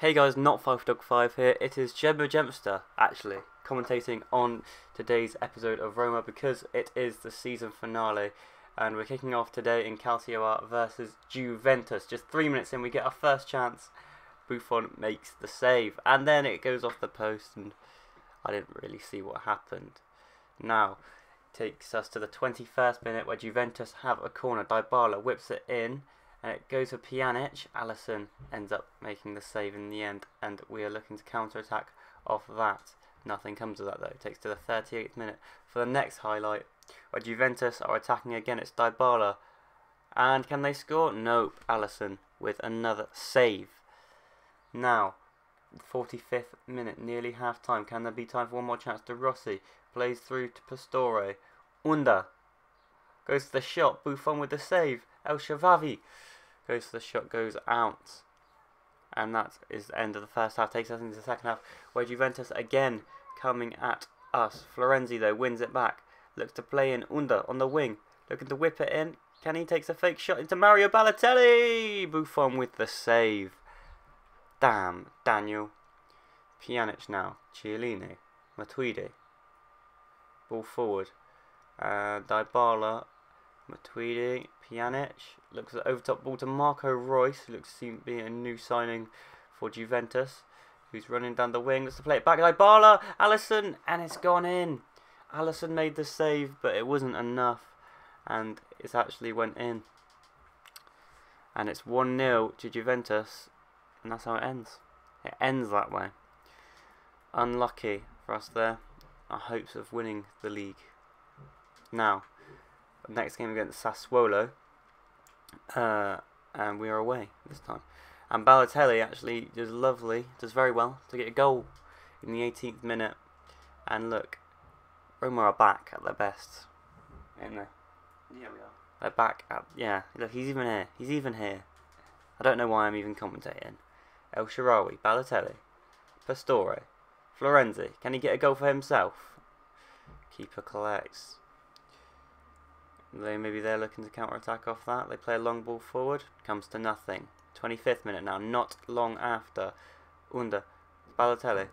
Hey guys, not 5 Dog 5 here, it is Gembo Gemster actually commentating on today's episode of Roma because it is the season finale and we're kicking off today in Calcio Art versus Juventus. Just 3 minutes in we get our first chance, Buffon makes the save and then it goes off the post and I didn't really see what happened. Now takes us to the 21st minute where Juventus have a corner, Dybala whips it in. And it goes for Pjanic, Alisson ends up making the save in the end and we are looking to counter-attack off that. Nothing comes of that though. It takes to the 38th minute for the next highlight where Juventus are attacking again. It's Dybala. And can they score? Nope. Alisson with another save. Now, 45th minute, nearly half-time. Can there be time for one more chance? De Rossi plays through to Pastore. Unda goes to the shot. Buffon with the save. El Shaarawy goes to the shot, goes out. And that is the end of the first half. Takes us into the second half where Juventus again coming at us. Florenzi though wins it back. Looks to play in Unda on the wing. Looking to whip it in. Can he take a fake shot into Mario Balotelli? Buffon with the save. Damn, Daniel. Pjanic now. Chiellini. Matuidi. Ball forward. Dybala. Matuidi, Pjanic, looks at overtop ball to Marco Reus, who looks to seem to be a new signing for Juventus, who's running down the wing, looks to play it back, Dybala, Alisson, and it's gone in. Alisson made the save, but it wasn't enough, and it actually went in. And it's 1-0 to Juventus, and that's how it ends. It ends that way. Unlucky for us there, our hopes of winning the league. Now, next game against Sassuolo, and we are away this time. And Balotelli actually does very well to get a goal in the 18th minute. And look, Roma are back at their best, ain't they? Yeah, we are. They're back at, yeah. Look, he's even here. He's even here. I don't know why I'm even commentating. El Shaarawy, Balotelli, Pastore, Florenzi. Can he get a goal for himself? Keeper collects. Maybe they're looking to counter-attack off that. They play a long ball forward. Comes to nothing. 25th minute now. Not long after. Unda. Balotelli.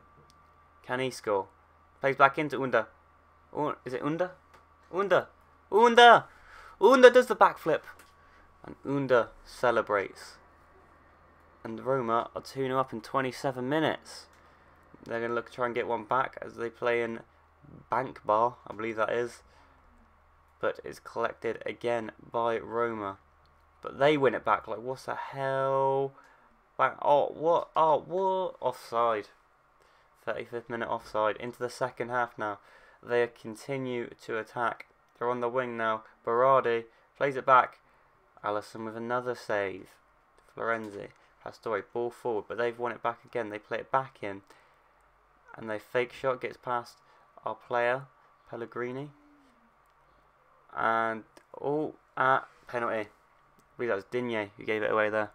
Can he score? Plays back into Unda. Is it Unda? Unda. Unda. Unda does the backflip. And Unda celebrates. And Roma are 2-0 up in 27 minutes. They're going to look to try and get one back as they play in Bank Bar. I believe that is. But it's collected again by Roma. But they win it back. Like, what the hell? Oh, what? Oh, what? Offside. 35th minute offside. Into the second half now. They continue to attack. They're on the wing now. Berardi plays it back. Alisson with another save. Florenzi. Pastore. Ball forward. But they've won it back again. They play it back in. And they fake shot. Gets past our player. Pellegrini. And, oh, penalty. I believe that was Digne who gave it away there.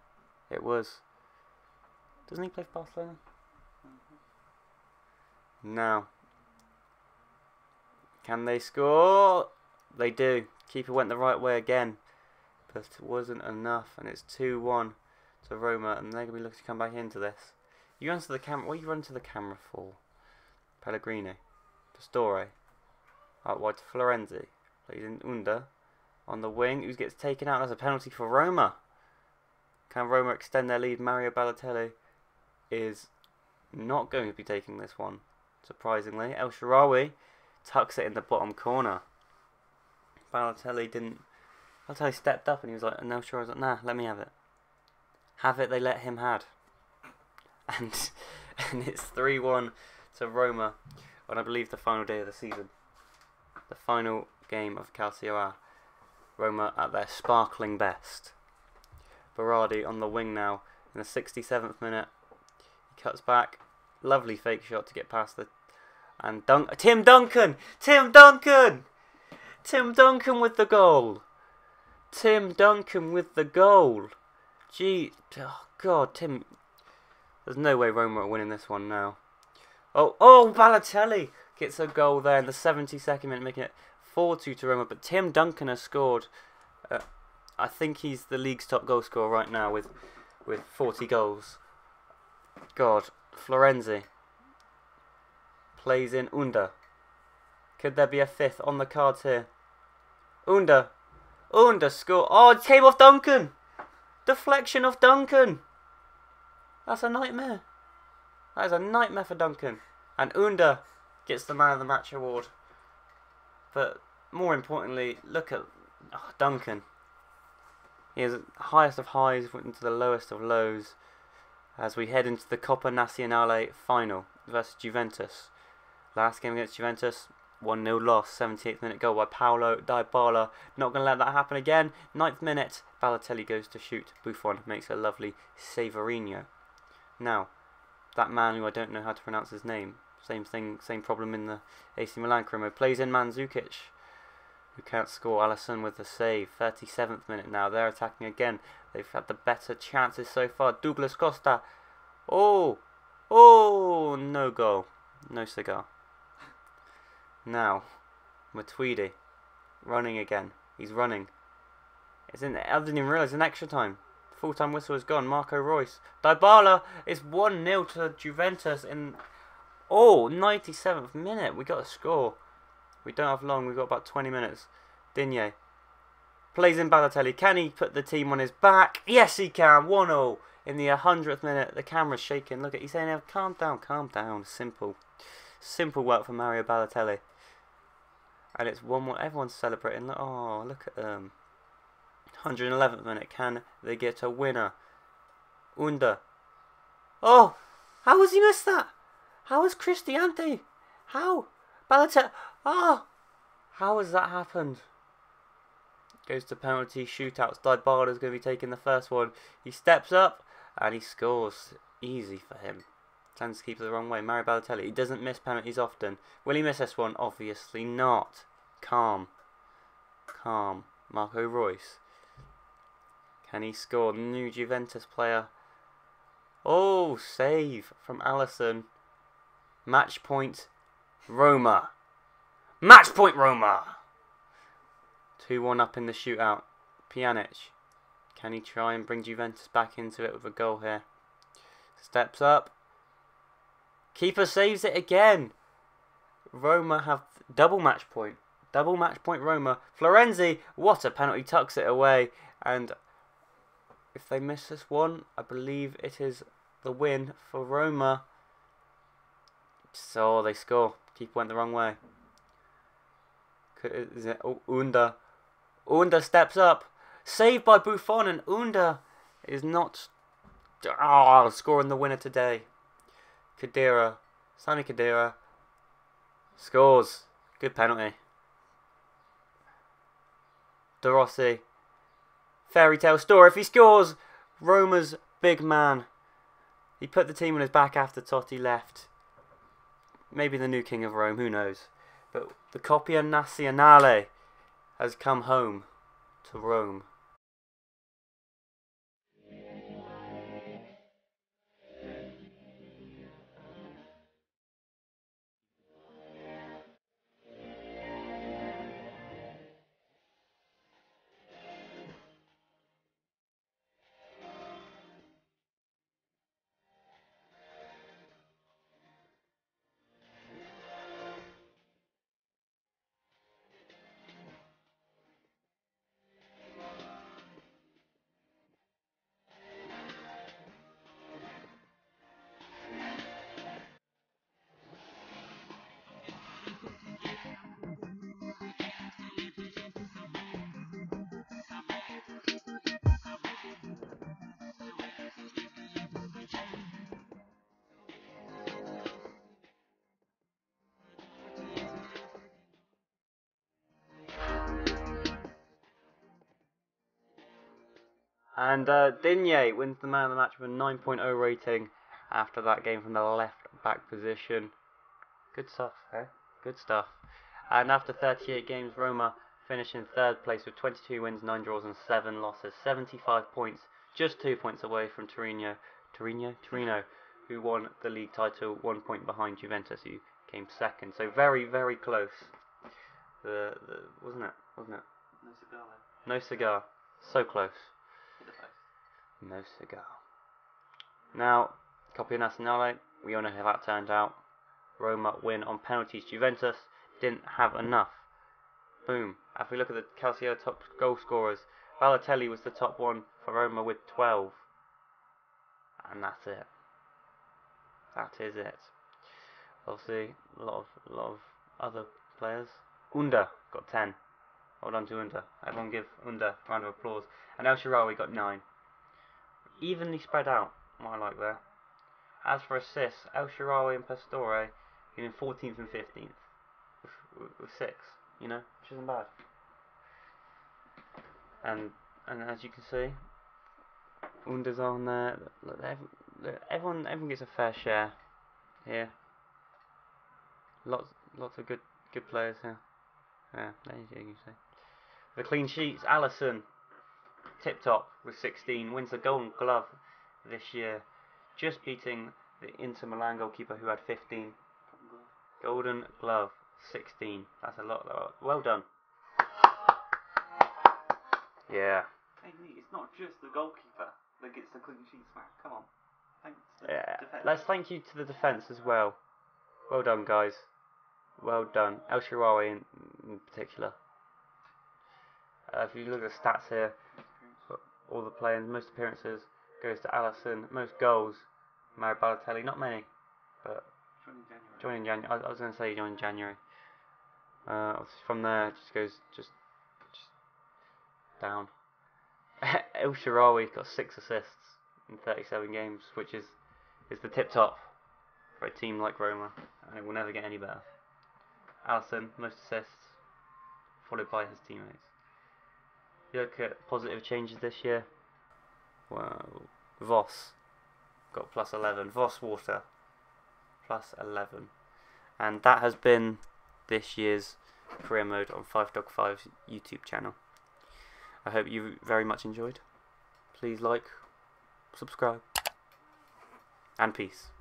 It was. Doesn't he play for Barcelona? Now, can they score? They do. Keeper went the right way again. But it wasn't enough. And it's 2-1 to Roma. And they're going to be looking to come back into this. You run to the camera. What do you run to the camera for? Pellegrini. Pastore. Out wide to Florenzi. Plays in Unda on the wing. Who gets taken out? That's a penalty for Roma. Can Roma extend their lead? Mario Balotelli is not going to be taking this one, surprisingly. El Shaarawy tucks it in the bottom corner. Balotelli stepped up and he was like, and El Shaarawy was like, nah, let me have it. Have it, they let him had. And it's 3-1 to Roma on, I believe, the final day of the season. The final game of Calcio Art. Roma at their sparkling best. Berardi on the wing now in the 67th minute. He cuts back. Lovely fake shot to get past the and Tim Duncan! Tim Duncan! Tim Duncan with the goal. Tim Duncan with the goal. Gee, oh god, Tim. There's no way Roma are winning this one now. Oh, Balotelli gets a goal there in the 72nd minute, making it 4-2 to Roma, but Tim Duncan has scored. I think he's the league's top goal scorer right now with 40 goals. God, Florenzi plays in Under. Could there be a fifth on the cards here? Under. Under score. Oh, it came off Duncan. Deflection off Duncan. That's a nightmare. That is a nightmare for Duncan. And Under gets the Man of the Match award. But more importantly, look at Duncan. He is highest of highs, went into the lowest of lows as we head into the Coppa Nazionale final versus Juventus. Last game against Juventus, 1-0 loss, 78th minute goal by Paolo Dybala. Not going to let that happen again. 9th minute, Balotelli goes to shoot. Buffon makes a lovely Saverino. Now, that man who I don't know how to pronounce his name, same thing, same problem in the AC Milan Cremo, plays in Mandzukic, who can't score. Alisson with the save. 37th minute now. They're attacking again. They've had the better chances so far. Douglas Costa. Oh! Oh! No goal. No cigar. Now, Matuidi. Running again. He's running. It's in, I didn't even realise, an extra time. Full-time whistle is gone. Marco Reus. Dybala is 1-0 to Juventus in... Oh! 97th minute. We got a score. We don't have long, we've got about 20 minutes. Digne plays in Balotelli. Can he put the team on his back? Yes, he can. 1-0 in the 100th minute. The camera's shaking. Look at, he's saying, calm down, simple. Simple work for Mario Balotelli. And it's 1-1. Everyone's celebrating. Oh, look at them. 111th minute. Can they get a winner? Under. Oh, how has he missed that? How is Cristiante? How? Balotelli. Ah! How has that happened? Goes to penalty shootouts. Dybala's going to be taking the first one. He steps up and he scores. Easy for him. Tends to keep it the wrong way. Mario Balotelli. He doesn't miss penalties often. Will he miss this one? Obviously not. Calm. Calm. Marco Reus. Can he score? New Juventus player. Oh! Save from Alisson. Match point Roma. Match point Roma! 2-1 up in the shootout. Pjanic. Can he try and bring Juventus back into it with a goal here? Steps up. Keeper saves it again. Roma have double match point. Double match point Roma. Florenzi, what a penalty, tucks it away. And if they miss this one, I believe it is the win for Roma. So they score. Keeper went the wrong way. Is it? Oh, Under. Under steps up. Saved by Buffon, and Under is not scoring the winner today. Khedira. Sami Khedira scores. Good penalty. De Rossi. Fairy tale story. If he scores, Roma's big man. He put the team on his back after Totti left. Maybe the new king of Rome. Who knows? But the Coppa Nazionale has come home to Rome. And Digne wins the Man of the Match with a 9.0 rating after that game from the left-back position. Good stuff, eh? Good stuff. And after 38 games, Roma finish in third place with 22 wins, 9 draws and 7 losses. 75 points, just 2 points away from Torino, who won the league title, 1 point behind Juventus, who came second. So very, very close. Wasn't it? No cigar, though. No cigar. So close. No cigar. Now, Coppa Nazionale, we all know how that turned out. Roma win on penalties. Juventus didn't have enough. Boom. If we look at the Calcio top goal scorers, Balotelli was the top one for Roma with 12. And that's it. That is it. Obviously, a lot of other players. Under got 10. Hold on to Under. Everyone give Under a round of applause. And El Shaarawy got 9. Evenly spread out, what I like there. As for assists, El Shaarawy and Pastore in 14th and 15th. With 6, you know, which isn't bad. And as you can see, Under's on there. Everyone gets a fair share here. Lots of good players here. Yeah, there you can see. The clean sheets, Alisson, tip top with 16, wins the Golden Glove this year, just beating the Inter Milan goalkeeper who had 15. Golden Glove, 16. That's a lot. Well done. Yeah. It's not just the goalkeeper that gets the clean sheet smack. Come on. Thanks to the defense. Let's thank you to the defence as well. Well done, guys. Well done. El Shaarawy in particular. If you look at the stats here, all the players, most appearances goes to Alisson. Most goals, Mario Balotelli. Not many, but joining January. I was going to say joining January. From there, it just goes just down. El Shaarawy got 6 assists in 37 games, which is the tip top for a team like Roma, and it will never get any better. Alisson, most assists, followed by his teammates. You look at positive changes this year. Well, Voss got plus 11. Voss Water plus 11. And that has been this year's career mode on Five Dog Five's YouTube channel. I hope you very much enjoyed. Please like, subscribe, and peace.